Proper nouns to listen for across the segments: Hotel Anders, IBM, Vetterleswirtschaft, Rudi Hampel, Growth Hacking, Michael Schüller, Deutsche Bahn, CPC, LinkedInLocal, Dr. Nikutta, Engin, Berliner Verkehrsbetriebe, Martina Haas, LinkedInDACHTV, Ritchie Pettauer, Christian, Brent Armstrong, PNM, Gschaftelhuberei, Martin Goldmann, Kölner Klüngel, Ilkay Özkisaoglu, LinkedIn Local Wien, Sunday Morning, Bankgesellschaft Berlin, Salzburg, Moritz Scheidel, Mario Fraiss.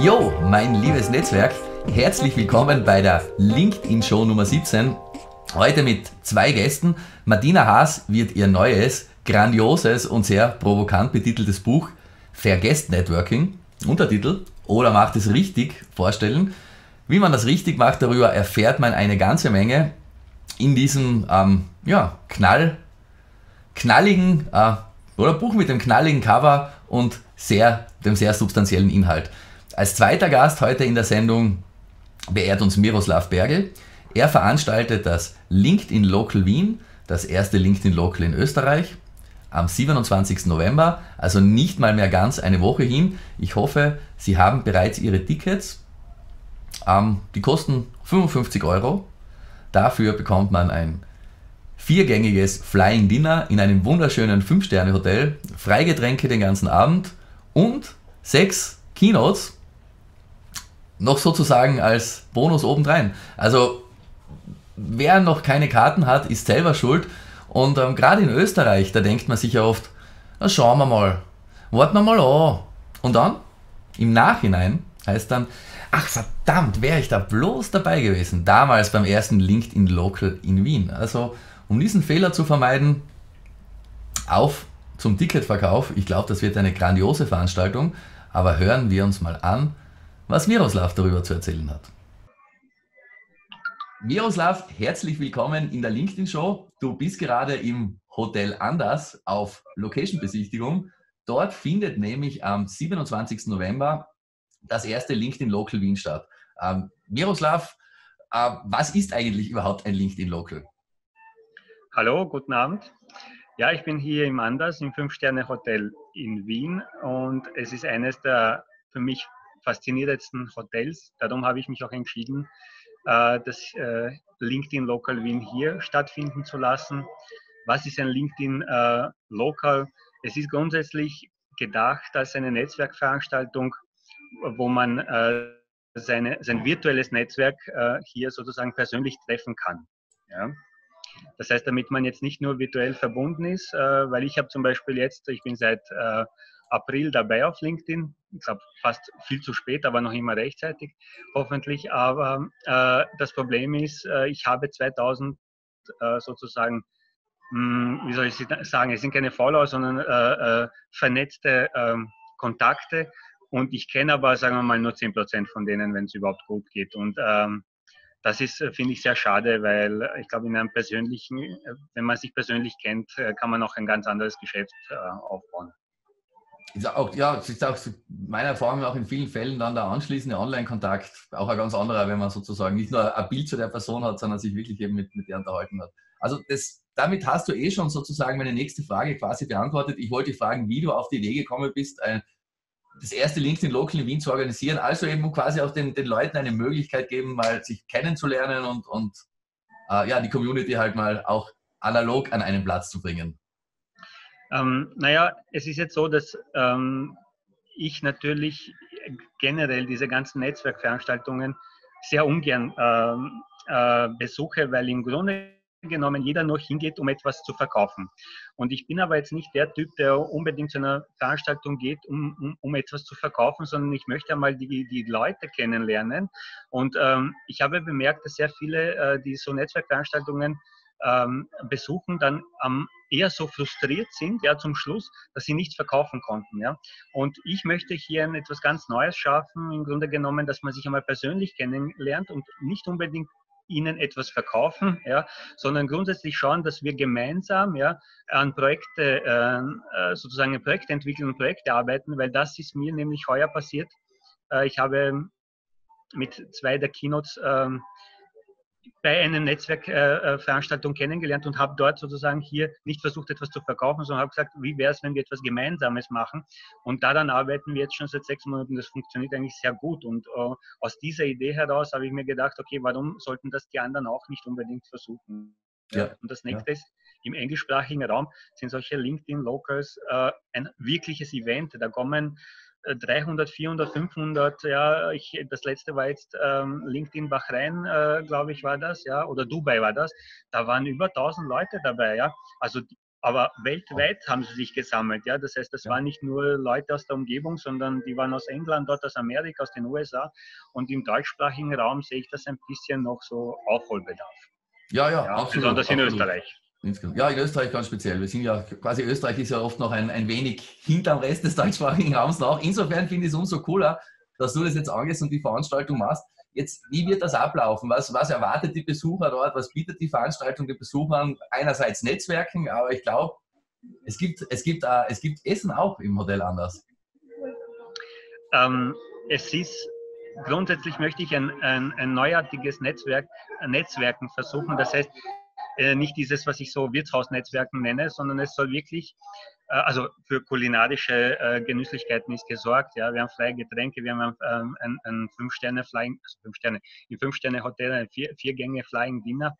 Jo, mein liebes Netzwerk, herzlich willkommen bei der LinkedIn-Show Nummer 17. Heute mit zwei Gästen. Martina Haas wird ihr neues, grandioses und sehr provokant betiteltes Buch Vergesst Networking, Untertitel oder macht es richtig, vorstellen. Wie man das richtig macht, darüber erfährt man eine ganze Menge in diesem knalligen oder Buch mit dem knalligen Cover und dem sehr substanziellen Inhalt. Als zweiter Gast heute in der Sendung beehrt uns Miroslav Pergel. Er veranstaltet das LinkedIn Local Wien, das erste LinkedIn Local in Österreich, am 27. November, also nicht mal mehr ganz eine Woche hin. Ich hoffe, Sie haben bereits Ihre Tickets. Die kosten 55 €. Dafür bekommt man ein viergängiges Flying Dinner in einem wunderschönen 5-Sterne-Hotel, Freigetränke den ganzen Abend und 6 Keynotes noch sozusagen als Bonus obendrein. Also wer noch keine Karten hat, ist selber schuld. Und gerade in Österreich, da denkt man sich ja oft, na, schauen wir mal, warten wir mal an. Und dann, im Nachhinein, heißt dann, ach verdammt, wäre ich da bloß dabei gewesen, damals beim ersten LinkedIn Local in Wien. Also um diesen Fehler zu vermeiden, auf zum Ticketverkauf. Ich glaube, das wird eine grandiose Veranstaltung, aber hören wir uns mal an, was Miroslav darüber zu erzählen hat. Miroslav, herzlich willkommen in der LinkedIn Show. Du bist gerade im Hotel Anders auf Location-Besichtigung. Dort findet nämlich am 27. November das erste LinkedIn Local Wien statt. Miroslav, was ist eigentlich überhaupt ein LinkedIn Local? Hallo, guten Abend. Ja, ich bin hier im Anders, im 5-Sterne-Hotel in Wien und es ist eines der für mich faszinierendsten Hotels. Darum habe ich mich auch entschieden, das LinkedIn Local Wien hier stattfinden zu lassen. Was ist ein LinkedIn Local? Es ist grundsätzlich gedacht als eine Netzwerkveranstaltung, wo man sein virtuelles Netzwerk hier sozusagen persönlich treffen kann. Ja? Das heißt, damit man jetzt nicht nur virtuell verbunden ist, weil ich habe zum Beispiel jetzt, ich bin seit April dabei auf LinkedIn, ich glaube fast viel zu spät, aber noch immer rechtzeitig, hoffentlich. Aber das Problem ist, ich habe 2000 sozusagen, wie soll ich sagen, es sind keine Follower, sondern vernetzte Kontakte. Und ich kenne aber, sagen wir mal, nur 10% von denen, wenn es überhaupt gut geht. Und das ist, finde ich, sehr schade, weil ich glaube, in einem persönlichen, wenn man sich persönlich kennt, kann man auch ein ganz anderes Geschäft aufbauen. Ja, das ist auch meiner Erfahrung nach in vielen Fällen dann der anschließende Online-Kontakt, auch ein ganz anderer, wenn man sozusagen nicht nur ein Bild zu der Person hat, sondern sich wirklich eben mit der unterhalten hat. Also damit hast du eh schon sozusagen meine nächste Frage quasi beantwortet. Ich wollte fragen, wie du auf die Idee gekommen bist, das erste LinkedIn Local in Wien zu organisieren, also eben quasi auch den Leuten eine Möglichkeit geben, mal sich kennenzulernen und ja, die Community halt mal auch analog an einen Platz zu bringen. Naja, es ist jetzt so, dass ich natürlich generell diese ganzen Netzwerkveranstaltungen sehr ungern besuche, weil im Grunde genommen jeder nur hingeht, um etwas zu verkaufen. Und ich bin aber jetzt nicht der Typ, der unbedingt zu einer Veranstaltung geht, um etwas zu verkaufen, sondern ich möchte einmal die Leute kennenlernen. Und ich habe bemerkt, dass sehr viele, die so Netzwerkveranstaltungen besuchen, dann eher so frustriert sind, ja, zum Schluss, dass sie nichts verkaufen konnten. Ja. Und ich möchte hier etwas ganz Neues schaffen, im Grunde genommen, dass man sich einmal persönlich kennenlernt und nicht unbedingt ihnen etwas verkaufen, ja, sondern grundsätzlich schauen, dass wir gemeinsam, ja, an Projekte, sozusagen Projekte entwickeln und Projekte arbeiten, weil das ist mir nämlich heuer passiert. Ich habe mit zwei der Keynotes bei einer Netzwerkveranstaltung kennengelernt und habe dort sozusagen hier nicht versucht, etwas zu verkaufen, sondern habe gesagt, wie wäre es, wenn wir etwas Gemeinsames machen? Und daran arbeiten wir jetzt schon seit 6 Monaten. Das funktioniert eigentlich sehr gut. Und aus dieser Idee heraus habe ich mir gedacht, okay, warum sollten das die anderen auch nicht unbedingt versuchen? Ja. Und das nächste ist, im englischsprachigen Raum sind solche LinkedIn Locals ein wirkliches Event. Da kommen 300, 400, 500, ja, das letzte war jetzt LinkedIn Bahrain, glaube ich, war das, ja, oder Dubai war das, da waren über 1000 Leute dabei, ja, also Aber weltweit haben sie sich gesammelt. Ja? Das heißt, das waren nicht nur Leute aus der Umgebung, sondern die waren aus England, dort aus Amerika, aus den USA. Und im deutschsprachigen Raum sehe ich das ein bisschen noch so Aufholbedarf. Ja, ja, ja, absolut. Besonders in Österreich. Ja, in Österreich ganz speziell. Wir sind ja quasi, Österreich ist ja oft noch ein wenig hinterm Rest des deutschsprachigen Raums nach. Insofern finde ich es umso cooler, dass du das jetzt angehst und die Veranstaltung machst. Jetzt, wie wird das ablaufen? Was erwartet die Besucher dort? Was bietet die Veranstaltung den Besuchern? Einerseits Netzwerken, aber ich glaube, es gibt Essen auch im Hotel Anders. Es ist grundsätzlich, möchte ich ein neuartiges Netzwerken versuchen. Das heißt, nicht dieses, was ich so Wirtshausnetzwerken nenne, sondern es soll wirklich, also für kulinarische Genüsslichkeiten ist gesorgt. Ja, wir haben freie Getränke, wir haben ein 5-Sterne-Hotel, ein 4-Gänge-Flying-Dinner.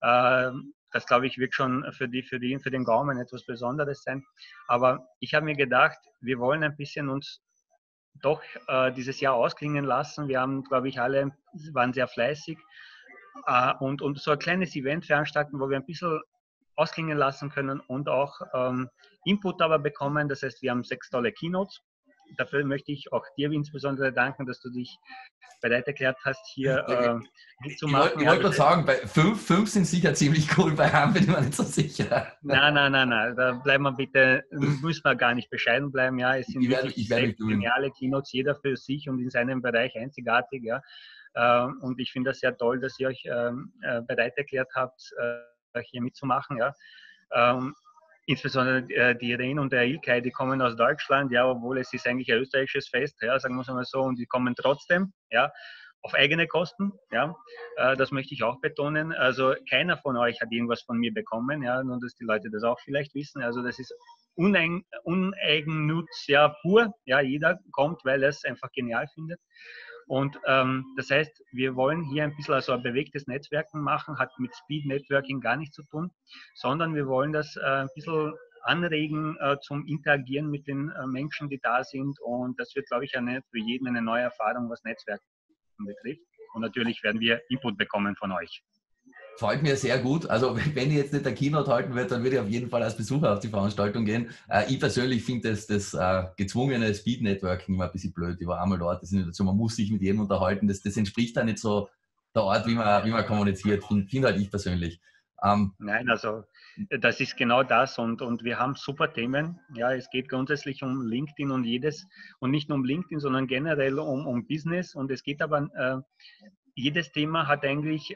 Das, glaube ich, wird schon für den Gaumen etwas Besonderes sein. Aber ich habe mir gedacht, wir wollen ein bisschen uns doch dieses Jahr ausklingen lassen. Wir haben, glaube ich, alle waren sehr fleißig. Und so ein kleines Event veranstalten, wo wir ein bisschen ausklingen lassen können und auch Input aber bekommen. Das heißt, wir haben 6 tolle Keynotes. Dafür möchte ich auch dir insbesondere danken, dass du dich bereit erklärt hast, hier mitzumachen. Ich wollte nur sagen, bei 5 sind sicher ziemlich cool, bei Herrn bin ich mir nicht so sicher. Nein, da bleiben wir bitte, müssen wir gar nicht bescheiden bleiben. Ja, es sind wirklich 6 geniale Keynotes, jeder für sich und in seinem Bereich einzigartig. Ja. Und ich finde das sehr toll, dass ihr euch bereit erklärt habt, hier mitzumachen. Ja. Insbesondere die Irene und der Ilkay, die kommen aus Deutschland, ja, obwohl es ist eigentlich ein österreichisches Fest, ja, sagen wir es mal so, und die kommen trotzdem, ja, auf eigene Kosten. Ja. Das möchte ich auch betonen. Also keiner von euch hat irgendwas von mir bekommen, ja, nur dass die Leute das auch vielleicht wissen. Also das ist Uneigennutz, ja, pur. Ja, jeder kommt, weil er es einfach genial findet. Und das heißt, wir wollen hier ein bisschen also ein bewegtes Netzwerken machen, hat mit Speed-Networking gar nichts zu tun, sondern wir wollen das ein bisschen anregen zum Interagieren mit den Menschen, die da sind. Und das wird, glaube ich, für jeden eine neue Erfahrung, was Netzwerken betrifft. Und natürlich werden wir Input bekommen von euch. Freut mir sehr gut. Also wenn ich jetzt nicht der Keynote halten würde, dann würde ich auf jeden Fall als Besucher auf die Veranstaltung gehen. Ich persönlich finde das gezwungene Speed-Networking immer ein bisschen blöd. Ich war einmal dort, das ist, man muss sich mit jedem unterhalten. Das entspricht da nicht so der Art, wie man kommuniziert. Finde halt ich persönlich. Nein, also das ist genau das und wir haben super Themen. Ja, es geht grundsätzlich um LinkedIn und nicht nur um LinkedIn, sondern generell um Business. Und es geht aber, jedes Thema hat eigentlich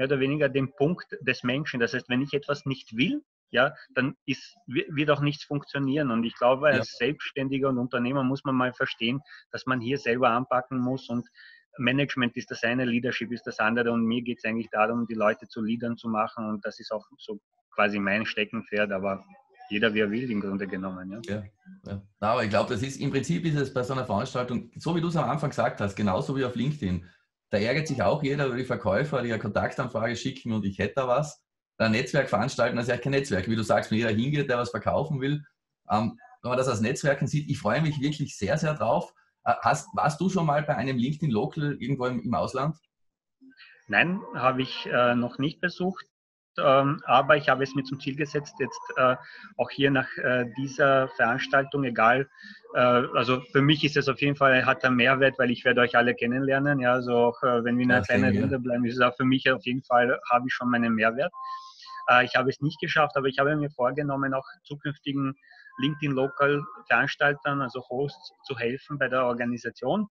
mehr oder weniger den Punkt des Menschen. Das heißt, wenn ich etwas nicht will, ja, dann wird auch nichts funktionieren. Und ich glaube, als Selbstständiger und Unternehmer muss man mal verstehen, dass man hier selber anpacken muss. Und Management ist das eine, Leadership ist das andere. Und mir geht es eigentlich darum, die Leute zu Leadern zu machen. Und das ist auch so quasi mein Steckenpferd. Aber jeder, wie er will, im Grunde genommen. Ja. Ja, ja. Aber ich glaube, im Prinzip ist es bei so einer Veranstaltung, so wie du es am Anfang gesagt hast, genauso wie auf LinkedIn. Da ärgert sich auch jeder über die Verkäufer, die eine Kontaktanfrage schicken und ich hätte da was. Ein Netzwerk veranstalten, das ist eigentlich kein Netzwerk. Wie du sagst, wenn jeder hingeht, der was verkaufen will. Wenn man das als Netzwerken sieht, ich freue mich wirklich sehr, sehr drauf. Warst du schon mal bei einem LinkedIn Local irgendwo im Ausland? Nein, habe ich noch nicht besucht. Aber ich habe es mir zum Ziel gesetzt, jetzt auch hier nach dieser Veranstaltung, egal, also für mich ist es auf jeden Fall, hat einen Mehrwert, weil ich werde euch alle kennenlernen, ja, also auch wenn wir in einer kleinen Runde bleiben, ist es auch für mich auf jeden Fall, habe ich schon meinen Mehrwert. Ich habe es nicht geschafft, aber ich habe mir vorgenommen, auch zukünftigen LinkedIn-Local-Veranstaltern, also Hosts, zu helfen bei der Organisation.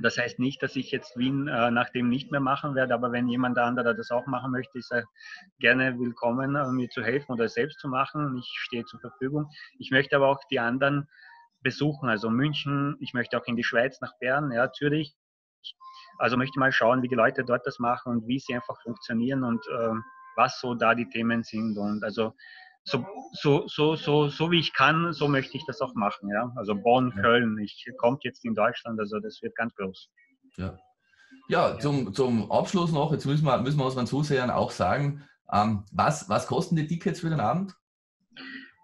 Das heißt nicht, dass ich jetzt Wien nach dem nicht mehr machen werde, aber wenn jemand anderer das auch machen möchte, ist er gerne willkommen, mir zu helfen oder selbst zu machen. Ich stehe zur Verfügung. Ich möchte aber auch die anderen besuchen, also München, ich möchte auch in die Schweiz, nach Bern, ja, Zürich. Also möchte mal schauen, wie die Leute dort das machen und wie sie einfach funktionieren und was so da die Themen sind. Und also so wie ich kann, so möchte ich das auch machen. Ja? Also Bonn, Köln, ich komme jetzt in Deutschland, also das wird ganz groß. Ja, ja, zum Abschluss noch, jetzt müssen wir unseren Zusehern auch sagen, was kosten die Tickets für den Abend?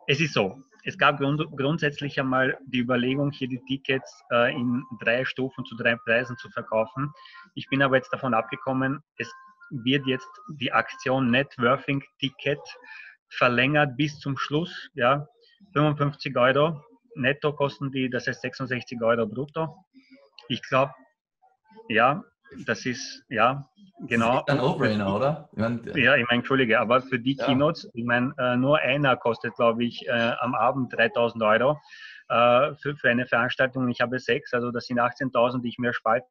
Es ist so, es gab grundsätzlich einmal die Überlegung, hier die Tickets in 3 Stufen zu 3 Preisen zu verkaufen. Ich bin aber jetzt davon abgekommen, es wird jetzt die Aktion Networking Ticket verlängert bis zum Schluss, ja, 55 Euro netto kosten die, das heißt 66 Euro brutto. Ich glaube, ja, das ist, ja, genau. Ein No-Brainer, oder? Ich mein, ja, ich meine, Entschuldige, aber für die ja. Keynotes, ich meine, nur einer kostet, glaube ich, am Abend 3.000 Euro für eine Veranstaltung. Ich habe 6, also das sind 18.000, die ich mir spalte.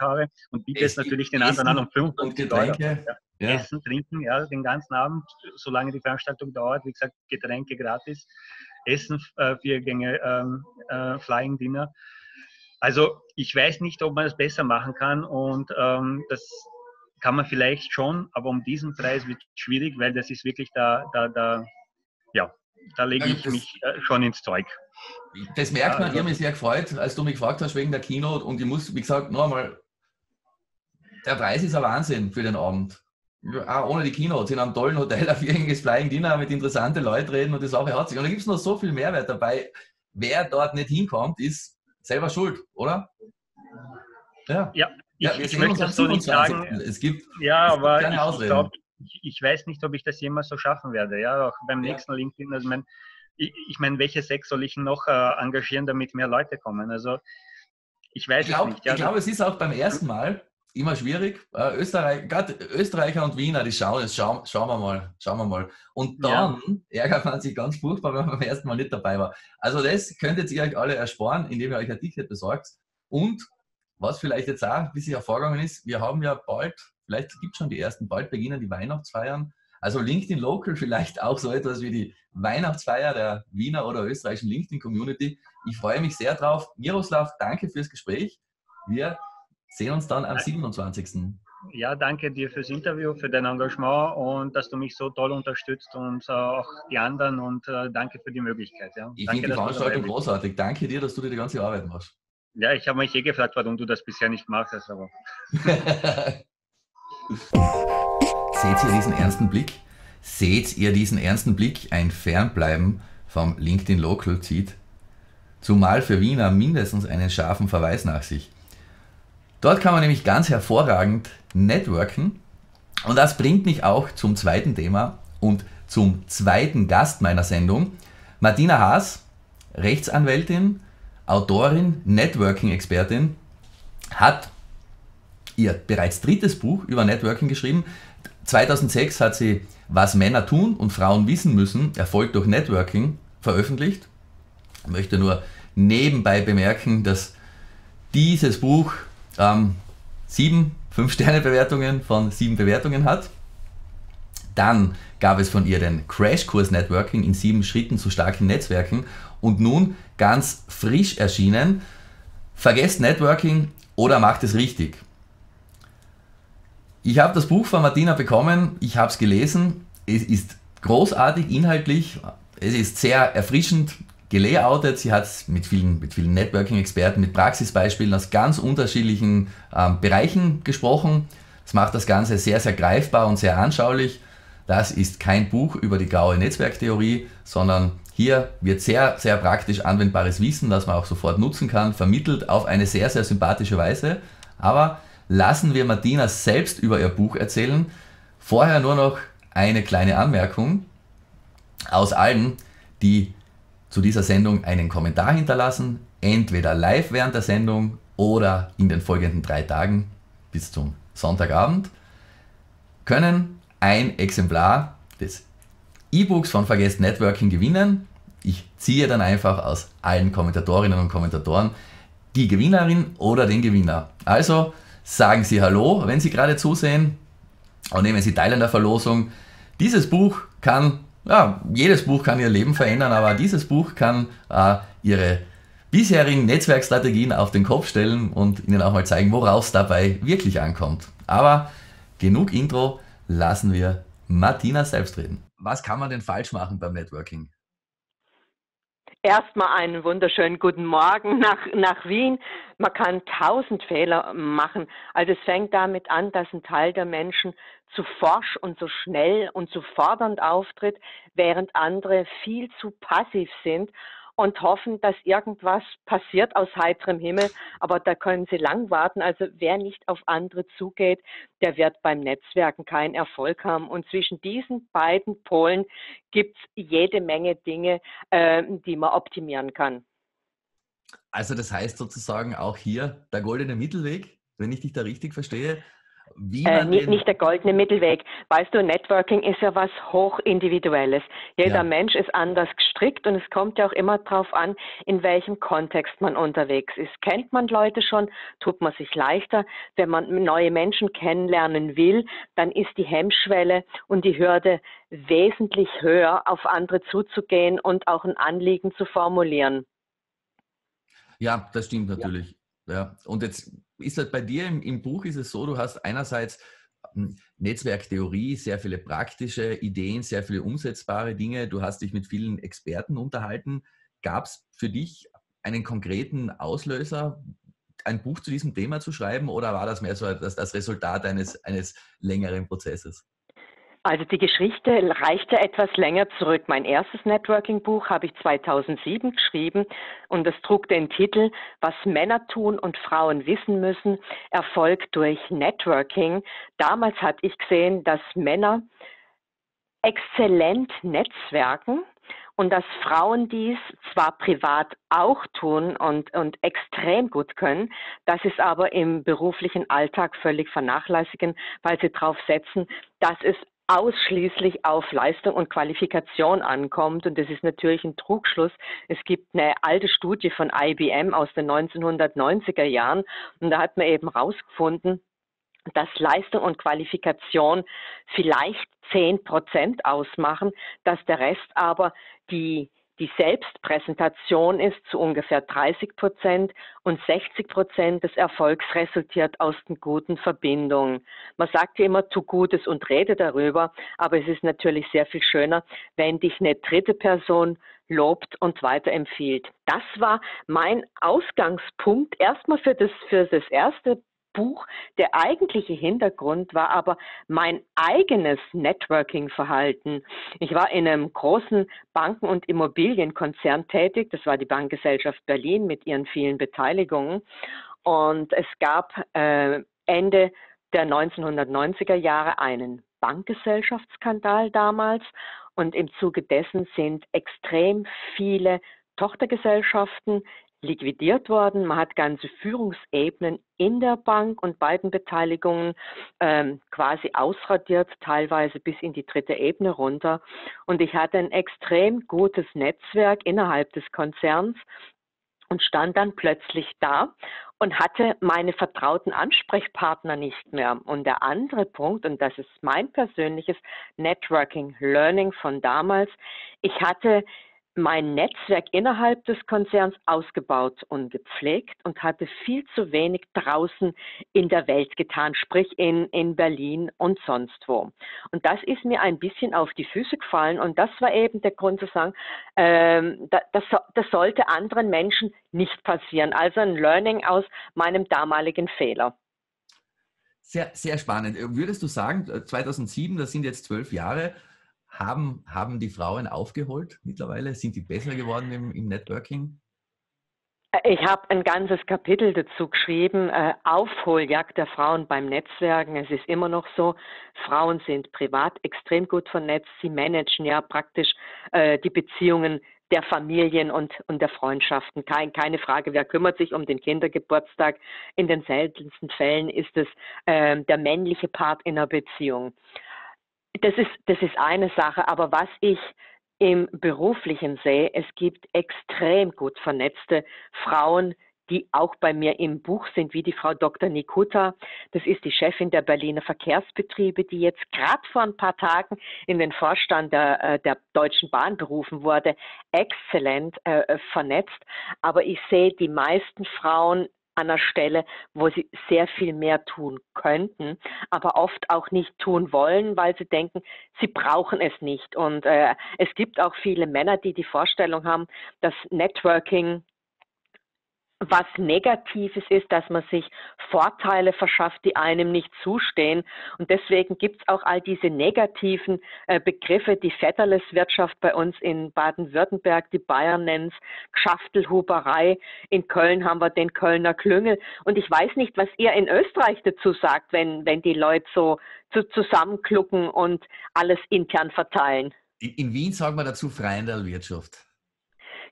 Habe und biete es natürlich den anderen an um 55 Euro. Ja. Ja. Essen, trinken, ja, den ganzen Abend, solange die Veranstaltung dauert, wie gesagt, Getränke gratis, Essen, 4 Gänge, Flying Dinner. Also ich weiß nicht, ob man es besser machen kann und das kann man vielleicht schon, aber um diesen Preis wird es schwierig, weil das ist wirklich da lege ich mich schon ins Zeug. Das merkt man, ich habe mich sehr gefreut, als du mich gefragt hast wegen der Keynote und ich muss, wie gesagt, noch einmal, der Preis ist ein Wahnsinn für den Abend. Auch ohne die Keynote, in einem tollen Hotel, ein vierjähriges Flying Dinner mit interessanten Leuten reden und die Sache hat sich. Und da gibt es noch so viel Mehrwert dabei. Wer dort nicht hinkommt, ist selber schuld, oder? Ja, ja, ich möchte das so nicht sagen. Es gibt keine Ausreden. Ich weiß nicht, ob ich das jemals so schaffen werde. Ja, auch beim nächsten LinkedIn. Also ich meine, welche 6 soll ich noch engagieren, damit mehr Leute kommen? Also ich weiß es nicht. Ja. Ich glaube, es ist auch beim ersten Mal immer schwierig. Gerade Österreicher und Wiener, die schauen es. Schauen wir mal. Und dann ärgert man sich ganz furchtbar, wenn man beim ersten Mal nicht dabei war. Also das könntet ihr euch alle ersparen, indem ihr euch ein Ticket besorgt. Und was vielleicht jetzt auch ein bisschen hervorgegangen ist, wir haben ja bald... Vielleicht gibt es schon die ersten, bald beginnen die Weihnachtsfeiern. Also LinkedIn Local vielleicht auch so etwas wie die Weihnachtsfeier der Wiener oder österreichischen LinkedIn-Community. Ich freue mich sehr drauf. Miroslav, danke fürs Gespräch. Wir sehen uns dann am 27. Ja, danke dir fürs Interview, für dein Engagement und dass du mich so toll unterstützt und auch die anderen und danke für die Möglichkeit. Ja. Ich finde die Veranstaltung großartig. Danke dir, dass du dir die ganze Arbeit machst. Ja, ich habe mich gefragt, warum du das bisher nicht gemacht hast, aber... Seht ihr diesen ernsten Blick? Ein Fernbleiben vom LinkedIn Local zieht zumal für Wiener mindestens einen scharfen Verweis nach sich. Dort kann man nämlich ganz hervorragend networken und das bringt mich auch zum zweiten Thema und zum zweiten Gast meiner Sendung. Martina Haas, Rechtsanwältin, Autorin, Networking-Expertin, hat ihr bereits drittes Buch über Networking geschrieben. 2006 hat sie Was Männer tun und Frauen wissen müssen, Erfolg durch Networking, veröffentlicht. Ich möchte nur nebenbei bemerken, dass dieses Buch 5 Sterne-Bewertungen von 7 Bewertungen hat. Dann gab es von ihr den Crashkurs Networking in 7 Schritten zu starken Netzwerken und nun ganz frisch erschienen, Vergesst Networking oder macht es richtig. Ich habe das Buch von Martina bekommen, ich habe es gelesen, es ist großartig inhaltlich, es ist sehr erfrischend gelayoutet, sie hat es mit vielen Networking-Experten, mit Praxisbeispielen aus ganz unterschiedlichen Bereichen gesprochen. Das macht das Ganze sehr, sehr greifbar und sehr anschaulich. Das ist kein Buch über die graue Netzwerktheorie, sondern hier wird sehr, sehr praktisch anwendbares Wissen, das man auch sofort nutzen kann, vermittelt auf eine sehr, sehr sympathische Weise, aber... Lassen wir Martina selbst über ihr Buch erzählen. Vorher nur noch eine kleine Anmerkung aus allen, die zu dieser Sendung einen Kommentar hinterlassen, entweder live während der Sendung oder in den folgenden 3 Tagen bis zum Sonntagabend, können ein Exemplar des E-Books von Vergesst Networking gewinnen. Ich ziehe dann einfach aus allen Kommentatorinnen und Kommentatoren die Gewinnerin oder den Gewinner. Also sagen Sie Hallo, wenn Sie gerade zusehen und nehmen Sie teil an der Verlosung. Dieses Buch kann, ja, jedes Buch kann Ihr Leben verändern, aber dieses Buch kann Ihre bisherigen Netzwerkstrategien auf den Kopf stellen und Ihnen auch mal zeigen, worauf es dabei wirklich ankommt. Aber genug Intro, lassen wir Martina selbst reden. Was kann man denn falsch machen beim Networking? Erstmal einen wunderschönen guten Morgen nach Wien. Man kann 1000 Fehler machen. Also es fängt damit an, dass ein Teil der Menschen zu forsch und so schnell und so fordernd auftritt, während andere viel zu passiv sind und hoffen, dass irgendwas passiert aus heiterem Himmel. Aber da können Sie lang warten. Also wer nicht auf andere zugeht, der wird beim Netzwerken keinen Erfolg haben. Und zwischen diesen beiden Polen gibt es jede Menge Dinge, die man optimieren kann. Also das heißt sozusagen auch hier der goldene Mittelweg, wenn ich dich da richtig verstehe. Nicht der goldene Mittelweg. Weißt du, Networking ist ja was Hochindividuelles. Jeder Mensch ist anders gestrickt und es kommt ja auch immer darauf an, in welchem Kontext man unterwegs ist. Kennt man Leute schon, tut man sich leichter. Wenn man neue Menschen kennenlernen will, dann ist die Hemmschwelle und die Hürde wesentlich höher, auf andere zuzugehen und auch ein Anliegen zu formulieren. Ja, das stimmt natürlich. Ja. Und jetzt ist halt bei dir im Buch ist es so, du hast einerseits Netzwerktheorie, sehr viele praktische Ideen, sehr viele umsetzbare Dinge. Du hast dich mit vielen Experten unterhalten. Gab es für dich einen konkreten Auslöser, ein Buch zu diesem Thema zu schreiben, oder war das mehr so das Resultat eines längeren Prozesses? Also die Geschichte reicht ja etwas länger zurück. Mein erstes Networking-Buch habe ich 2007 geschrieben und es trug den Titel "Was Männer tun und Frauen wissen müssen, Erfolg durch Networking". Damals hatte ich gesehen, dass Männer exzellent netzwerken und dass Frauen dies zwar privat auch tun und extrem gut können, das ist aber im beruflichen Alltag völlig vernachlässigen, weil sie darauf setzen, dass es ausschließlich auf Leistung und Qualifikation ankommt. Und das ist natürlich ein Trugschluss. Es gibt eine alte Studie von IBM aus den 1990er Jahren und da hat man eben herausgefunden, dass Leistung und Qualifikation vielleicht 10% ausmachen, dass der Rest aber die Selbstpräsentation ist zu ungefähr 30% und 60% des Erfolgs resultiert aus den guten Verbindungen. Man sagt ja immer, tu Gutes und rede darüber, aber es ist natürlich sehr viel schöner, wenn dich eine dritte Person lobt und weiterempfiehlt. Das war mein Ausgangspunkt erstmal für das erste Buch. Der eigentliche Hintergrund war aber mein eigenes Networking-Verhalten. Ich war in einem großen Banken- und Immobilienkonzern tätig. Das war die Bankgesellschaft Berlin mit ihren vielen Beteiligungen. Und es gab Ende der 1990er Jahre einen Bankgesellschaftsskandal damals. Und im Zuge dessen sind extrem viele Tochtergesellschaften liquidiert worden. Man hat ganze Führungsebenen in der Bank und beiden Beteiligungen quasi ausradiert, teilweise bis in die dritte Ebene runter. Und ich hatte ein extrem gutes Netzwerk innerhalb des Konzerns und stand dann plötzlich da und hatte meine vertrauten Ansprechpartner nicht mehr. Und der andere Punkt, und das ist mein persönliches Networking-Learning von damals, ich hatte mein Netzwerk innerhalb des Konzerns ausgebaut und gepflegt und hatte viel zu wenig draußen in der Welt getan, sprich in Berlin und sonst wo. Und das ist mir ein bisschen auf die Füße gefallen und das war eben der Grund zu sagen, das sollte anderen Menschen nicht passieren. Also ein Learning aus meinem damaligen Fehler. Sehr, sehr spannend. Würdest du sagen, 2007, das sind jetzt 12 Jahre, haben die Frauen aufgeholt mittlerweile? Sind die besser geworden im Networking? Ich habe ein ganzes Kapitel dazu geschrieben, Aufholjagd der Frauen beim Netzwerken. Es ist immer noch so, Frauen sind privat extrem gut vernetzt. Sie managen ja praktisch die Beziehungen der Familien und der Freundschaften. Keine Frage, wer kümmert sich um den Kindergeburtstag? In den seltensten Fällen ist es der männliche Part in einer Beziehung. Das ist eine Sache, aber was ich im Beruflichen sehe, es gibt extrem gut vernetzte Frauen, die auch bei mir im Buch sind, wie die Frau Dr. Nikutta. Das ist die Chefin der Berliner Verkehrsbetriebe, die jetzt gerade vor ein paar Tagen in den Vorstand der Deutschen Bahn berufen wurde. Exzellent vernetzt, aber ich sehe die meisten Frauen an einer Stelle, wo sie sehr viel mehr tun könnten, aber oft auch nicht tun wollen, weil sie denken, sie brauchen es nicht. Und es gibt auch viele Männer, die Vorstellung haben, dass Networking Was Negatives ist, dass man sich Vorteile verschafft, die einem nicht zustehen. Und deswegen gibt es auch all diese negativen Begriffe, die Vetterleswirtschaft bei uns in Baden-Württemberg, die Bayern nennt es Gschaftelhuberei. In Köln haben wir den Kölner Klüngel. Und ich weiß nicht, was ihr in Österreich dazu sagt, wenn die Leute so zusammenklucken und alles intern verteilen. In Wien sagen wir dazu Freien der Wirtschaft.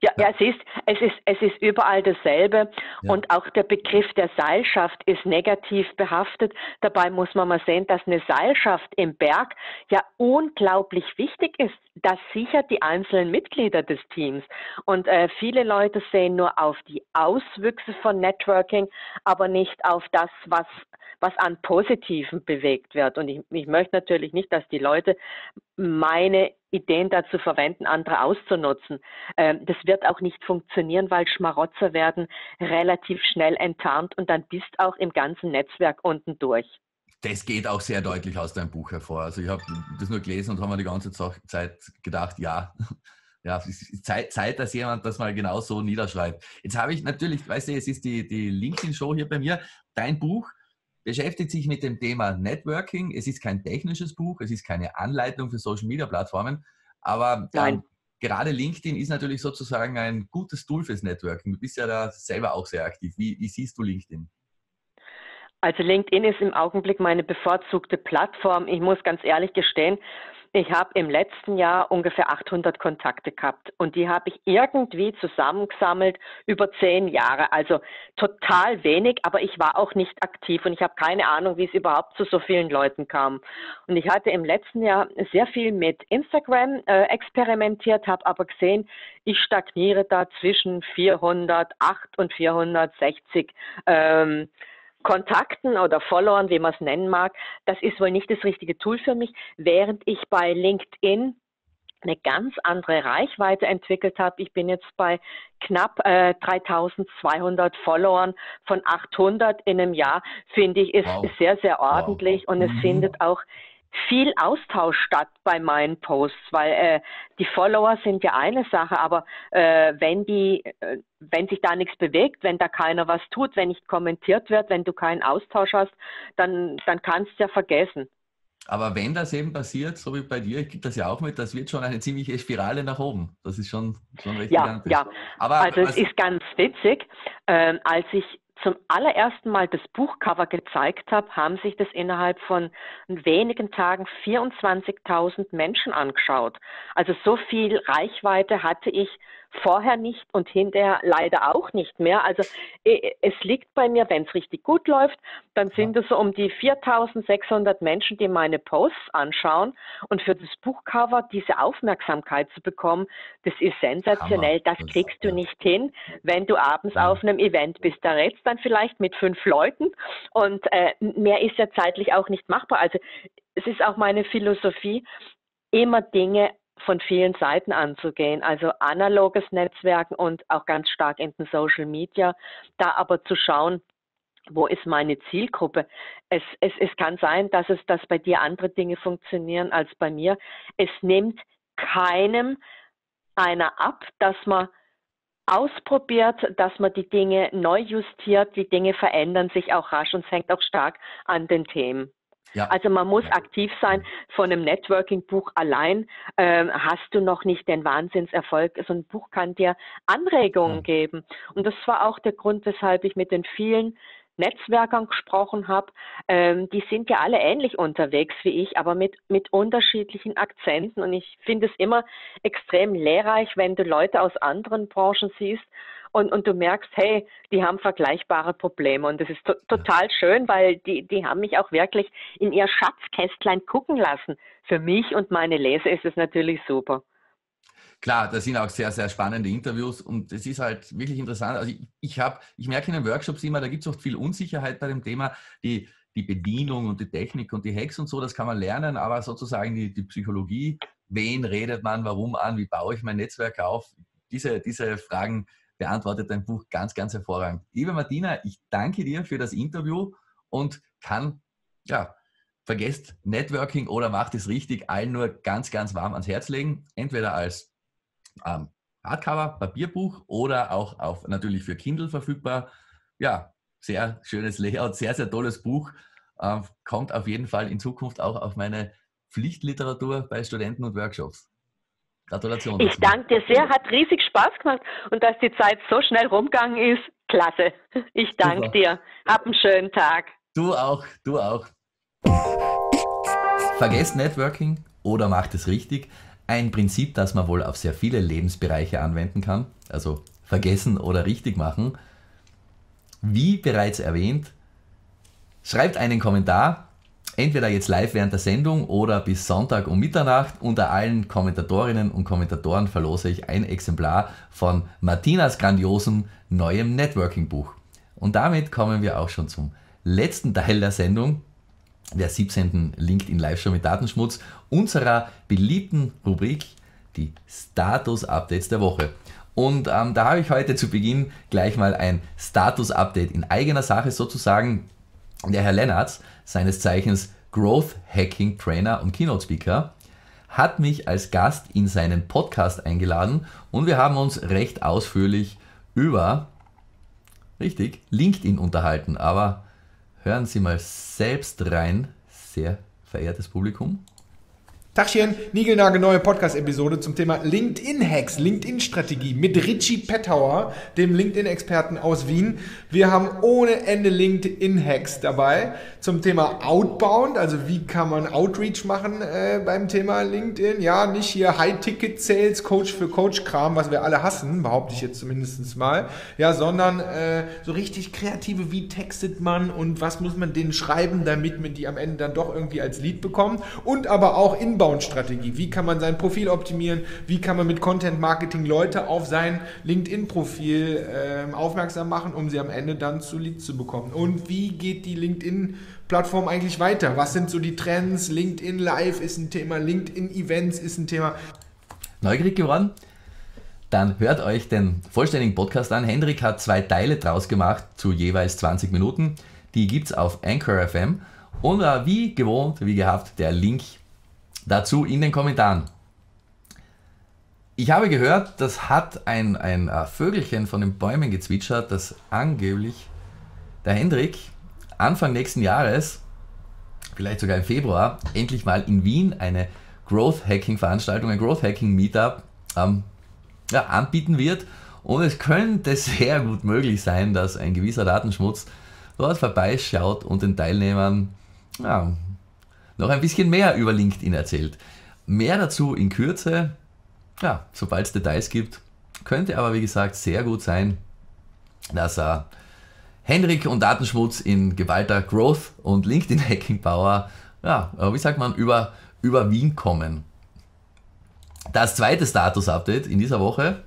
Ja, es ist überall dasselbe, ja. Und auch der Begriff der Seilschaft ist negativ behaftet. Dabei muss man mal sehen, dass eine Seilschaft im Berg ja unglaublich wichtig ist. Das sichert die einzelnen Mitglieder des Teams. Und viele Leute sehen nur auf die Auswüchse von Networking, aber nicht auf das, was an Positiven bewegt wird. Und ich möchte natürlich nicht, dass die Leute meine Ideen dazu verwenden, andere auszunutzen. Das wird auch nicht funktionieren, weil Schmarotzer werden relativ schnell enttarnt und dann bist auch im ganzen Netzwerk unten durch. Das geht auch sehr deutlich aus deinem Buch hervor. Also ich habe das nur gelesen und habe mir die ganze Zeit gedacht, ja, es ist Zeit, dass jemand das mal genau so niederschreibt. Jetzt habe ich natürlich, weißt du, es ist die LinkedIn-Show hier bei mir, dein Buch beschäftigt sich mit dem Thema Networking. Es ist kein technisches Buch, es ist keine Anleitung für Social-Media-Plattformen, aber gerade LinkedIn ist natürlich sozusagen ein gutes Tool fürs Networking. Du bist ja da selber auch sehr aktiv. Wie siehst du LinkedIn? Also LinkedIn ist im Augenblick meine bevorzugte Plattform. Ich muss ganz ehrlich gestehen, ich habe im letzten Jahr ungefähr 800 Kontakte gehabt und die habe ich irgendwie zusammengesammelt über 10 Jahre. Also total wenig, aber ich war auch nicht aktiv und ich habe keine Ahnung, wie es überhaupt zu so vielen Leuten kam. Und ich hatte im letzten Jahr sehr viel mit Instagram experimentiert, habe aber gesehen, ich stagniere da zwischen 408 und 460 Kontakten oder Followern, wie man es nennen mag. Das ist wohl nicht das richtige Tool für mich, während ich bei LinkedIn eine ganz andere Reichweite entwickelt habe. Ich bin jetzt bei knapp 3.200 Followern von 800 in einem Jahr, finde ich, ist sehr, sehr ordentlich und es findet auch viel Austausch statt bei meinen Posts, weil die Follower sind ja eine Sache, aber wenn sich da nichts bewegt, wenn da keiner was tut, wenn nicht kommentiert wird, wenn du keinen Austausch hast, dann kannst du ja vergessen. Aber wenn das eben passiert, so wie bei dir, ich gebe das ja auch mit, das wird schon eine ziemliche Spirale nach oben. Das ist schon richtig. Ja. Aber also es ist ganz witzig, als ich zum allerersten Mal das Buchcover gezeigt habe, haben sich das innerhalb von wenigen Tagen 24.000 Menschen angeschaut. Also so viel Reichweite hatte ich vorher nicht und hinterher leider auch nicht mehr. Also es liegt bei mir, wenn es richtig gut läuft, dann sind es so um die 4.600 Menschen, die meine Posts anschauen. Und für das Buchcover diese Aufmerksamkeit zu bekommen, das ist sensationell. Das kriegst du nicht hin, wenn du abends auf einem Event bist. Da redest dann vielleicht mit 5 Leuten und mehr ist ja zeitlich auch nicht machbar. Also es ist auch meine Philosophie, immer Dinge von vielen Seiten anzugehen, also analoges Netzwerken und auch ganz stark in den Social Media, da aber zu schauen, wo ist meine Zielgruppe? Es kann sein, dass bei dir andere Dinge funktionieren als bei mir. Es nimmt keinem einer ab, dass man ausprobiert, dass man die Dinge neu justiert, die Dinge verändern sich auch rasch und es hängt auch stark an den Themen. Ja. Also man muss aktiv sein. Von einem Networking-Buch allein hast du noch nicht den Wahnsinnserfolg. So ein Buch kann dir Anregungen geben. Und das war auch der Grund, weshalb ich mit den vielen Netzwerkern gesprochen habe. Die sind ja alle ähnlich unterwegs wie ich, aber mit unterschiedlichen Akzenten. Und ich finde es immer extrem lehrreich, wenn du Leute aus anderen Branchen siehst und du merkst, hey, die haben vergleichbare Probleme. Und das ist total schön, weil die haben mich auch wirklich in ihr Schatzkästlein gucken lassen. Für mich und meine Leser ist es natürlich super. Klar, das sind auch sehr, sehr spannende Interviews und es ist halt wirklich interessant. Also ich merke in den Workshops immer, da gibt es oft viel Unsicherheit bei dem Thema. Die Bedienung und die Technik und die Hacks und so, das kann man lernen, aber sozusagen die Psychologie, wen redet man, warum an, wie baue ich mein Netzwerk auf? Diese Fragen beantwortet dein Buch ganz, ganz hervorragend. Liebe Martina, ich danke dir für das Interview und vergesst Networking oder macht es richtig, allen nur ganz, ganz warm ans Herz legen, entweder als Hardcover, Papierbuch oder auch auf, natürlich für Kindle verfügbar. Ja, sehr schönes Layout, sehr, sehr tolles Buch. Kommt auf jeden Fall in Zukunft auch auf meine Pflichtliteratur bei Studenten und Workshops. Gratulation. Ich danke dir sehr, hat riesig Spaß gemacht und dass die Zeit so schnell rumgegangen ist, klasse. Ich danke dir. Hab einen schönen Tag. Du auch, du auch. Vergesst Networking oder macht es richtig. Ein Prinzip, das man wohl auf sehr viele Lebensbereiche anwenden kann. Also vergessen oder richtig machen. Wie bereits erwähnt, schreibt einen Kommentar, entweder jetzt live während der Sendung oder bis Sonntag um Mitternacht. Unter allen Kommentatorinnen und Kommentatoren verlose ich ein Exemplar von Martinas grandiosem neuem Networking-Buch. Und damit kommen wir auch schon zum letzten Teil der Sendung, der 17. LinkedIn-Live-Show mit Datenschmutz, unserer beliebten Rubrik, die Status-Updates der Woche. Und da habe ich heute zu Beginn gleich mal ein Status-Update in eigener Sache sozusagen. Der Herr Lennarz, seines Zeichens Growth Hacking Trainer und Keynote Speaker, hat mich als Gast in seinen Podcast eingeladen und wir haben uns recht ausführlich über, richtig, LinkedIn unterhalten. Aber hören Sie mal selbst rein, sehr verehrtes Publikum. Tachchen, niegelnagelneue Podcast-Episode zum Thema LinkedIn-Hacks, LinkedIn-Strategie mit Ritchie Pettauer, dem LinkedIn-Experten aus Wien. Wir haben ohne Ende LinkedIn-Hacks dabei zum Thema Outbound, also wie kann man Outreach machen beim Thema LinkedIn. Ja, nicht hier High-Ticket-Sales, Coach-für-Coach-Kram, was wir alle hassen, behaupte ich jetzt zumindest mal, ja, sondern so richtig kreative, wie textet man und was muss man denen schreiben, damit man die am Ende dann doch irgendwie als Lead bekommt und aber auch Inbound Strategie. Wie kann man sein Profil optimieren? Wie kann man mit Content Marketing Leute auf sein LinkedIn-Profil aufmerksam machen, um sie am Ende dann zu Leads zu bekommen? Und wie geht die LinkedIn-Plattform eigentlich weiter? Was sind so die Trends? LinkedIn Live ist ein Thema, LinkedIn-Events ist ein Thema. Neugierig geworden? Dann hört euch den vollständigen Podcast an. Hendrik hat 2 Teile draus gemacht zu jeweils 20 Minuten. Die gibt es auf Anchor FM. Und wie gewohnt, wie gehabt, der Link dazu in den Kommentaren. Ich habe gehört, das hat ein Vögelchen von den Bäumen gezwitschert, dass angeblich der Hendrik Anfang nächsten Jahres, vielleicht sogar im Februar, endlich mal in Wien eine Growth Hacking Veranstaltung, ein Growth Hacking Meetup anbieten wird. Und es könnte sehr gut möglich sein, dass ein gewisser Datenschmutz dort vorbeischaut und den Teilnehmern noch ein bisschen mehr über LinkedIn erzählt. Mehr dazu in Kürze, ja, sobald es Details gibt. Könnte aber, wie gesagt, sehr gut sein, dass Hendrik und Datenschmutz in geballter Growth und LinkedIn-Hacking-Power, ja, wie sagt man, über Wien kommen. Das zweite Status-Update in dieser Woche,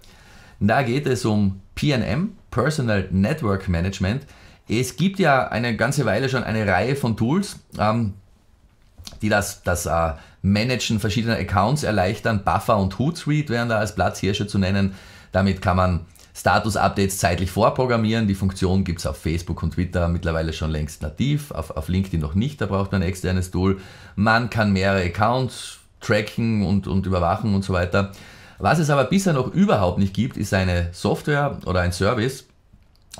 da geht es um PNM, Personal Network Management. Es gibt ja eine ganze Weile schon eine Reihe von Tools, die das Managen verschiedener Accounts erleichtern. Buffer und Hootsuite wären da als Platzhirsche zu nennen. Damit kann man Status-Updates zeitlich vorprogrammieren. Die Funktion gibt es auf Facebook und Twitter mittlerweile schon längst nativ, auf LinkedIn noch nicht, da braucht man ein externes Tool. Man kann mehrere Accounts tracken und überwachen und so weiter. Was es aber bisher noch überhaupt nicht gibt, ist eine Software oder ein Service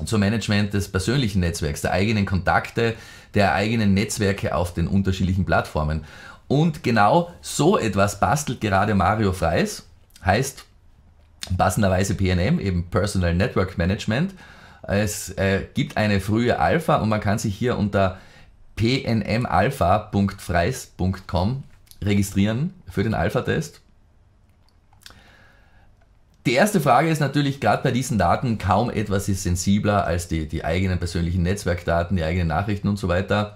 zum Management des persönlichen Netzwerks, der eigenen Kontakte, der eigenen Netzwerke auf den unterschiedlichen Plattformen. Und genau so etwas bastelt gerade Mario Fraiss, heißt passenderweise PNM, eben Personal Network Management. Es gibt eine frühe Alpha und man kann sich hier unter pnmalpha.fraiss.com registrieren für den Alpha-Test. Die erste Frage ist natürlich, gerade bei diesen Daten, kaum etwas ist sensibler als die eigenen persönlichen Netzwerkdaten, die eigenen Nachrichten und so weiter.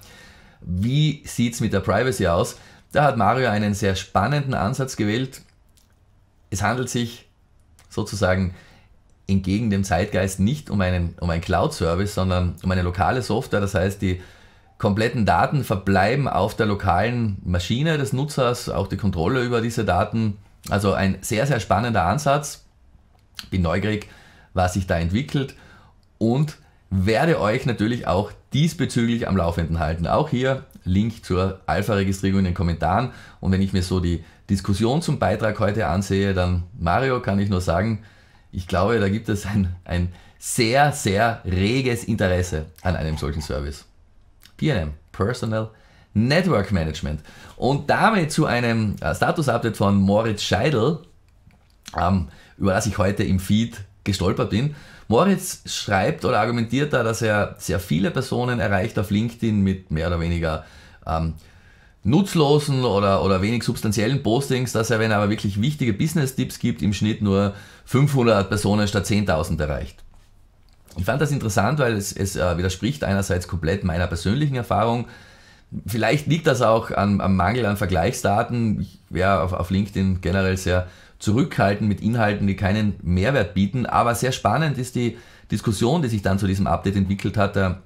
Wie sieht es mit der Privacy aus? Da hat Mario einen sehr spannenden Ansatz gewählt. Es handelt sich sozusagen entgegen dem Zeitgeist nicht um einen Cloud-Service, sondern um eine lokale Software. Das heißt, die kompletten Daten verbleiben auf der lokalen Maschine des Nutzers, auch die Kontrolle über diese Daten. Also ein sehr, sehr spannender Ansatz. Bin neugierig, was sich da entwickelt und werde euch natürlich auch diesbezüglich am Laufenden halten. Auch hier Link zur Alpha-Registrierung in den Kommentaren. Und wenn ich mir so die Diskussion zum Beitrag heute ansehe, dann Mario, kann ich nur sagen, ich glaube, da gibt es ein sehr, sehr reges Interesse an einem solchen Service. PNM, Personal Network Management. Und damit zu einem Status-Update von Moritz Scheidel, über das ich heute im Feed gestolpert bin. Moritz schreibt oder argumentiert da, dass er sehr viele Personen erreicht auf LinkedIn mit mehr oder weniger nutzlosen oder wenig substanziellen Postings, dass er, wenn er aber wirklich wichtige Business-Tipps gibt, im Schnitt nur 500 Personen statt 10.000 erreicht. Ich fand das interessant, weil es widerspricht einerseits komplett meiner persönlichen Erfahrung. Vielleicht liegt das auch am Mangel an Vergleichsdaten. Ich wäre auf LinkedIn generell sehr zurückhaltend mit Inhalten, die keinen Mehrwert bieten. Aber sehr spannend ist die Diskussion, die sich dann zu diesem Update entwickelt hat.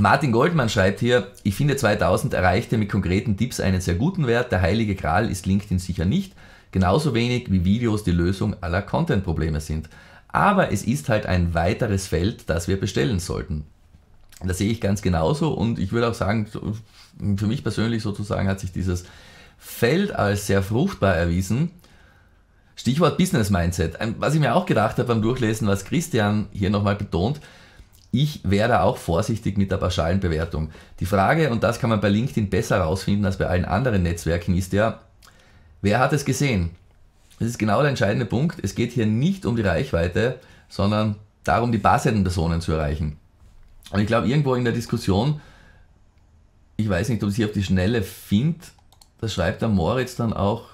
Martin Goldmann schreibt hier, ich finde 2000 erreichte mit konkreten Tipps einen sehr guten Wert. Der heilige Gral ist LinkedIn sicher nicht. Genauso wenig wie Videos die Lösung aller Content-Probleme sind. Aber es ist halt ein weiteres Feld, das wir bestellen sollten. Das sehe ich ganz genauso und ich würde auch sagen, für mich persönlich sozusagen hat sich dieses Feld als sehr fruchtbar erwiesen. Stichwort Business Mindset. Was ich mir auch gedacht habe beim Durchlesen, was Christian hier nochmal betont, ich wäre da auch vorsichtig mit der pauschalen Bewertung. Die Frage, und das kann man bei LinkedIn besser rausfinden als bei allen anderen Netzwerken, ist ja, wer hat es gesehen? Das ist genau der entscheidende Punkt. Es geht hier nicht um die Reichweite, sondern darum, die passenden Personen zu erreichen. Und ich glaube, irgendwo in der Diskussion, ich weiß nicht, ob ich auf die Schnelle finde, da schreibt der Moritz dann auch,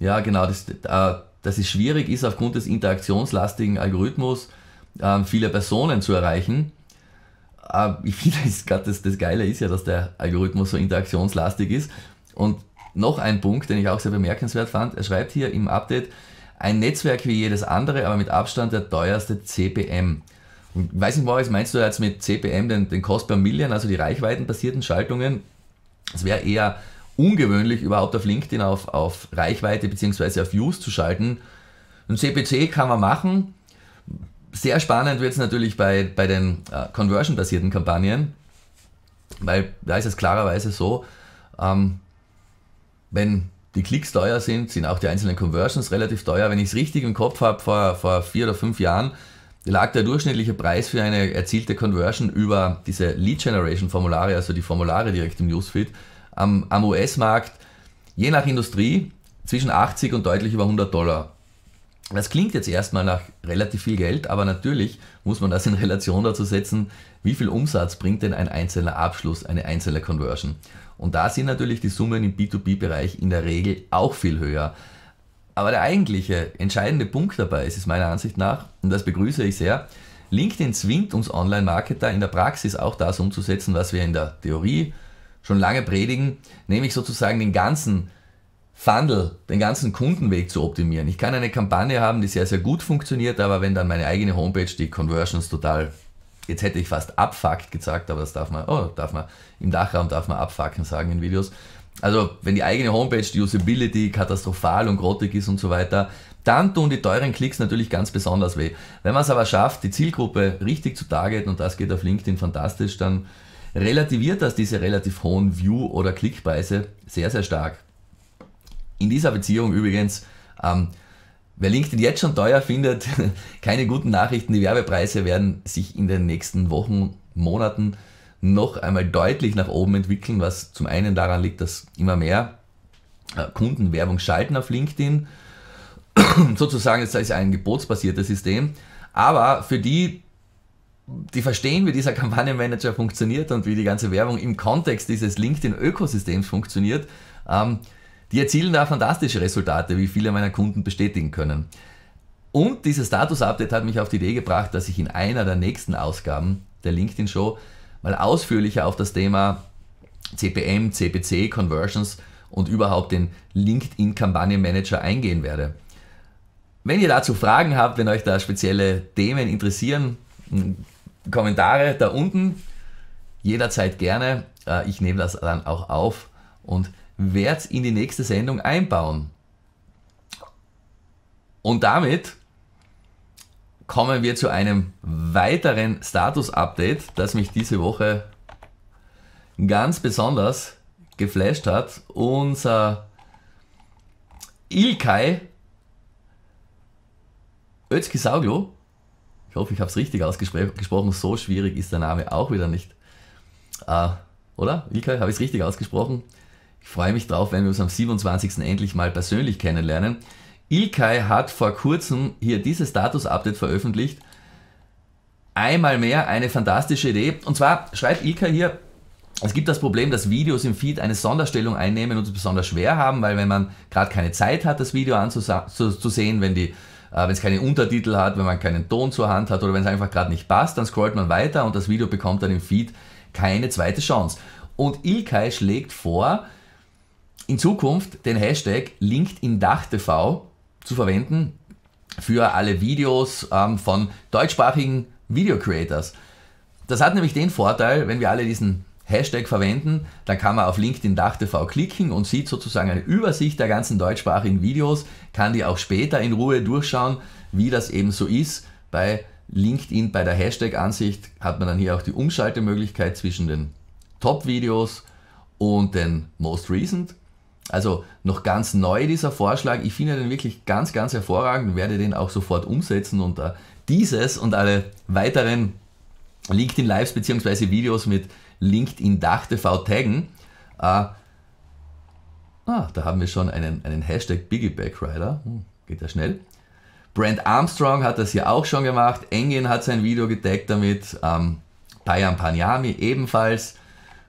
ja genau, dass es schwierig ist, aufgrund des interaktionslastigen Algorithmus viele Personen zu erreichen. Ich finde, das Geile ist ja, dass der Algorithmus so interaktionslastig ist. Und noch ein Punkt, den ich auch sehr bemerkenswert fand, er schreibt hier im Update, ein Netzwerk wie jedes andere, aber mit Abstand der teuerste CPM. Ich weiß nicht, Moritz, meinst du jetzt mit CPM den Cost per Million, also die reichweitenbasierten Schaltungen? Es wäre eher ungewöhnlich, überhaupt auf LinkedIn auf Reichweite bzw. auf Views zu schalten. Ein CPC kann man machen. Sehr spannend wird es natürlich bei den Conversion-basierten Kampagnen, weil da ist es klarerweise so, wenn die Klicks teuer sind, sind auch die einzelnen Conversions relativ teuer. Wenn ich es richtig im Kopf habe, vor 4 oder 5 Jahren, lag der durchschnittliche Preis für eine erzielte Conversion über diese Lead-Generation-Formulare, also die Formulare direkt im Newsfeed, am US-Markt, je nach Industrie, zwischen 80 und deutlich über $100. Das klingt jetzt erstmal nach relativ viel Geld, aber natürlich muss man das in Relation dazu setzen, wie viel Umsatz bringt denn ein einzelner Abschluss, eine einzelne Conversion. Und da sind natürlich die Summen im B2B-Bereich in der Regel auch viel höher. Aber der eigentliche, entscheidende Punkt dabei ist, meiner Ansicht nach, und das begrüße ich sehr, LinkedIn zwingt uns Online-Marketer in der Praxis auch das umzusetzen, was wir in der Theorie schon lange predigen, nämlich sozusagen den ganzen Funnel, den ganzen Kundenweg zu optimieren. Ich kann eine Kampagne haben, die sehr, sehr gut funktioniert, aber wenn dann meine eigene Homepage die Conversions total, jetzt hätte ich fast abfuckt gesagt, aber das darf man im Dachraum abfucken sagen in Videos. Also wenn die eigene Homepage, die Usability katastrophal und grottig ist und so weiter, dann tun die teuren Klicks natürlich ganz besonders weh. Wenn man es aber schafft, die Zielgruppe richtig zu targeten, und das geht auf LinkedIn fantastisch, dann relativiert das diese relativ hohen View- oder Klickpreise sehr, sehr stark. In dieser Beziehung übrigens, wer LinkedIn jetzt schon teuer findet, keine guten Nachrichten, die Werbepreise werden sich in den nächsten Wochen, Monaten noch einmal deutlich nach oben entwickeln, was zum einen daran liegt, dass immer mehr Kunden Werbung schalten auf LinkedIn. Sozusagen, das ist ein gebotsbasiertes System, aber für die verstehen, wie dieser Kampagnenmanager funktioniert und wie die ganze Werbung im Kontext dieses LinkedIn-Ökosystems funktioniert, die erzielen da fantastische Resultate, wie viele meiner Kunden bestätigen können. Und dieses Status-Update hat mich auf die Idee gebracht, dass ich in einer der nächsten Ausgaben der LinkedIn-Show mal ausführlicher auf das Thema CPM, CPC, Conversions und überhaupt den LinkedIn-Kampagnenmanager eingehen werde. Wenn ihr dazu Fragen habt, wenn euch da spezielle Themen interessieren, Kommentare da unten, jederzeit gerne. Ich nehme das dann auch auf und werde es in die nächste Sendung einbauen. Und damit kommen wir zu einem weiteren Status-Update, das mich diese Woche ganz besonders geflasht hat. Unser Ilkay Özkisaoglu, ich hoffe, ich habe es richtig ausgesprochen, so schwierig ist der Name auch wieder nicht. Oder? Ilkay, habe ich es richtig ausgesprochen? Ich freue mich drauf, wenn wir uns am 27. endlich mal persönlich kennenlernen. Ilkay hat vor kurzem hier dieses Status-Update veröffentlicht. Einmal mehr eine fantastische Idee. Und zwar schreibt Ilkay hier, es gibt das Problem, dass Videos im Feed eine Sonderstellung einnehmen und es besonders schwer haben, weil wenn man gerade keine Zeit hat, das Video anzusehen, wenn es keine Untertitel hat, wenn man keinen Ton zur Hand hat oder wenn es einfach gerade nicht passt, dann scrollt man weiter und das Video bekommt dann im Feed keine zweite Chance. Und Ilkay schlägt vor, in Zukunft den Hashtag LinkedInDACHTV zu verwenden für alle Videos von deutschsprachigen Video-Creators. Das hat nämlich den Vorteil, wenn wir alle diesen Hashtag verwenden, dann kann man auf LinkedIn-DACH.tv klicken und sieht sozusagen eine Übersicht der ganzen deutschsprachigen Videos, kann die auch später in Ruhe durchschauen, wie das eben so ist. Bei LinkedIn, bei der Hashtag-Ansicht hat man dann hier auch die Umschaltemöglichkeit zwischen den Top-Videos und den Most Recent. Also noch ganz neu dieser Vorschlag. Ich finde den wirklich ganz, ganz hervorragend und werde den auch sofort umsetzen und dieses und alle weiteren LinkedIn Lives bzw. Videos mit LinkedIn-DACH.tv taggen. Da haben wir schon einen Hashtag Biggyback Rider. Geht ja schnell. Brent Armstrong hat das hier auch schon gemacht. Engin hat sein Video getaggt damit. Bayam Panyami ebenfalls.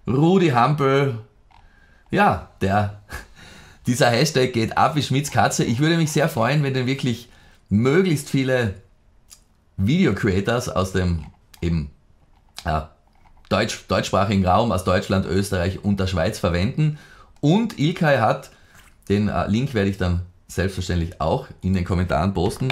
Rudi Hampel. Ja, dieser Hashtag geht ab wie Schmidts Katze. Ich würde mich sehr freuen, wenn denn wirklich möglichst viele Video-Creators aus dem eben deutschsprachigen Raum aus Deutschland, Österreich und der Schweiz verwenden. Und Ilkay hat, den Link werde ich dann selbstverständlich auch in den Kommentaren posten,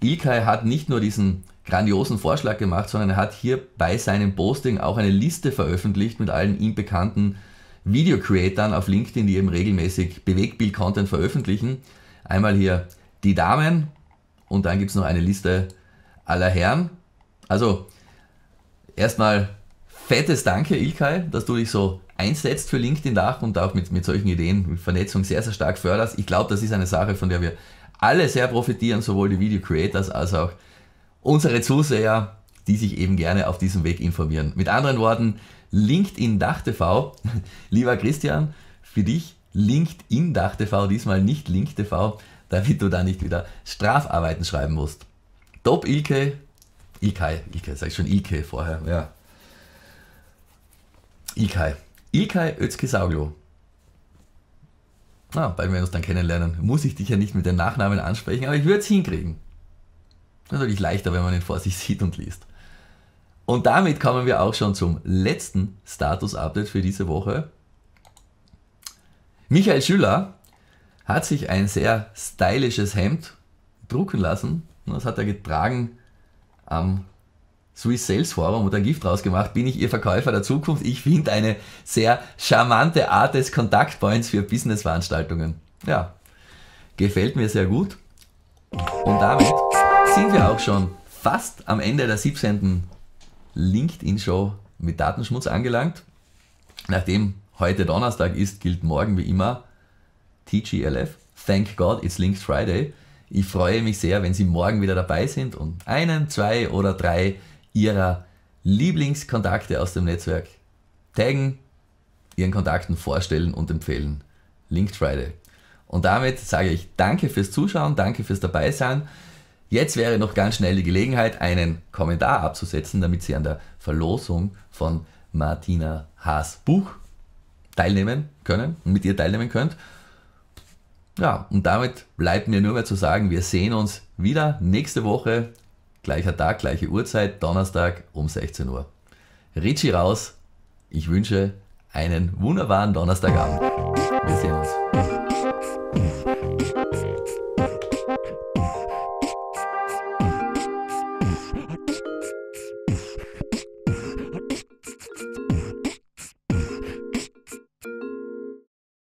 Ilkay hat nicht nur diesen grandiosen Vorschlag gemacht, sondern er hat hier bei seinem Posting auch eine Liste veröffentlicht mit allen ihm bekannten Video-Creatern auf LinkedIn, die eben regelmäßig Bewegtbild-Content veröffentlichen. Einmal hier die Damen und dann gibt es noch eine Liste aller Herren. Also erstmal fettes Danke, Ilkay, dass du dich so einsetzt für LinkedIn-DACH und auch mit solchen Ideen, mit Vernetzung sehr, sehr stark förderst. Ich glaube, das ist eine Sache, von der wir alle sehr profitieren, sowohl die Video-Creators als auch unsere Zuseher, die sich eben gerne auf diesem Weg informieren. Mit anderen Worten, LinkedIn-DACH.tv, lieber Christian, für dich LinkedIn-DACH.tv, diesmal nicht Link.tv, damit du da nicht wieder Strafarbeiten schreiben musst. Top, Ilkay. Ilkay, sag ich schon Ilkay vorher, ja. Ilkay Özkisaoglu. Bald werden wir uns dann kennenlernen. Muss ich dich ja nicht mit dem Nachnamen ansprechen, aber ich würde es hinkriegen. Natürlich leichter, wenn man ihn vor sich sieht und liest. Und damit kommen wir auch schon zum letzten Status-Update für diese Woche. Michael Schüller hat sich ein sehr stylisches Hemd drucken lassen. Das hat er getragen am Swiss Sales Forum und ein GIF draus gemacht, bin ich Ihr Verkäufer der Zukunft. Ich finde eine sehr charmante Art des Kontaktpoints für Businessveranstaltungen. Ja, gefällt mir sehr gut. Und damit sind wir auch schon fast am Ende der 17. LinkedIn-Show mit Datenschmutz angelangt. Nachdem heute Donnerstag ist, gilt morgen wie immer TGLF. Thank God it's Linked Friday. Ich freue mich sehr, wenn Sie morgen wieder dabei sind und einen, zwei oder drei Ihrer Lieblingskontakte aus dem Netzwerk taggen, Ihren Kontakten vorstellen und empfehlen. Linked Friday. Und damit sage ich danke fürs Zuschauen, danke fürs Dabeisein. Jetzt wäre noch ganz schnell die Gelegenheit, einen Kommentar abzusetzen, damit Sie an der Verlosung von Martina Haas Buch teilnehmen können und mit ihr teilnehmen könnt. Ja, und damit bleibt mir nur mehr zu sagen, wir sehen uns wieder nächste Woche, gleicher Tag, gleiche Uhrzeit, Donnerstag um 16 Uhr. Ritchie raus, ich wünsche einen wunderbaren Donnerstagabend. Wir sehen uns.